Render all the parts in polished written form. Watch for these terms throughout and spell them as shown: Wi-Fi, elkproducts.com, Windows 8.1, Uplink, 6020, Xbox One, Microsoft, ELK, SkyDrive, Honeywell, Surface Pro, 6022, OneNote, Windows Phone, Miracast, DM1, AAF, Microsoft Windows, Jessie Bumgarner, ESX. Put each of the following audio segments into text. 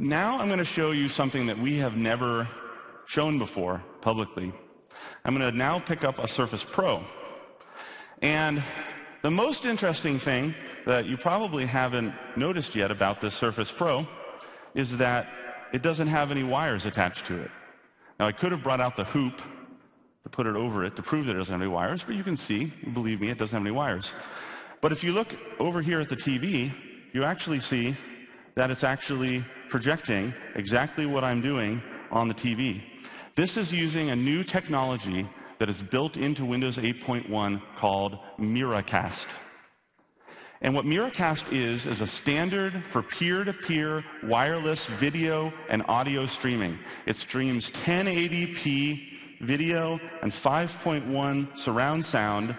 Now I'm going to show you something that we have never shown before publicly. I'm going to now pick up a Surface Pro. And the most interesting thing that you probably haven't noticed yet about this Surface Pro is that it doesn't have any wires attached to it. Now, I could have brought out the hoop to put it over it to prove that it doesn't have any wires, but you can see, believe me, it doesn't have any wires. But if you look over here at the TV, you actually see that it's actually projecting exactly what I'm doing on the TV. This is using a new technology that is built into Windows 8.1 called Miracast. And what Miracast is a standard for peer-to-peer wireless video and audio streaming. It streams 1080p video and 5.1 surround sound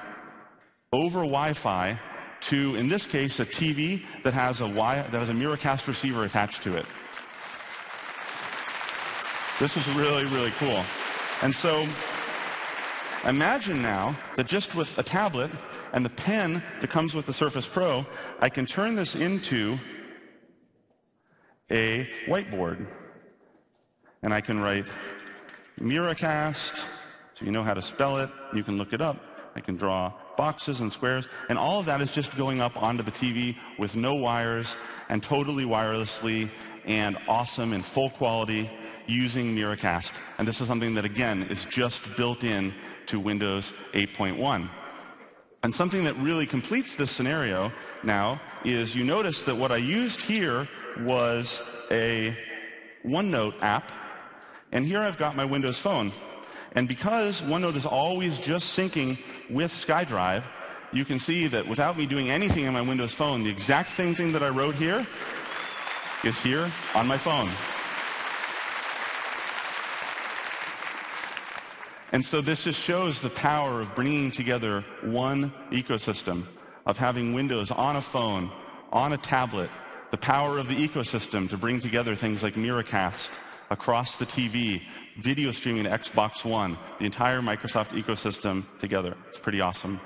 over Wi-Fi to, in this case, a TV that has a Miracast receiver attached to it. This is really, really cool. And so imagine now that just with a tablet and the pen that comes with the Surface Pro, I can turn this into a whiteboard. And I can write Miracast, so you know how to spell it. You can look it up. I can draw boxes and squares, and all of that is just going up onto the TV with no wires and totally wirelessly and awesome in full quality using Miracast. And this is something that, again, is just built in to Windows 8.1. And something that really completes this scenario now is you notice that what I used here was a OneNote app, and here I've got my Windows Phone. And because OneNote is always just syncing with SkyDrive, you can see that without me doing anything on my Windows Phone, the exact same thing that I wrote here is here on my phone. And so this just shows the power of bringing together one ecosystem, of having Windows on a phone, on a tablet, the power of the ecosystem to bring together things like Miracast, across the TV, video streaming to Xbox One, the entire Microsoft ecosystem together. It's pretty awesome.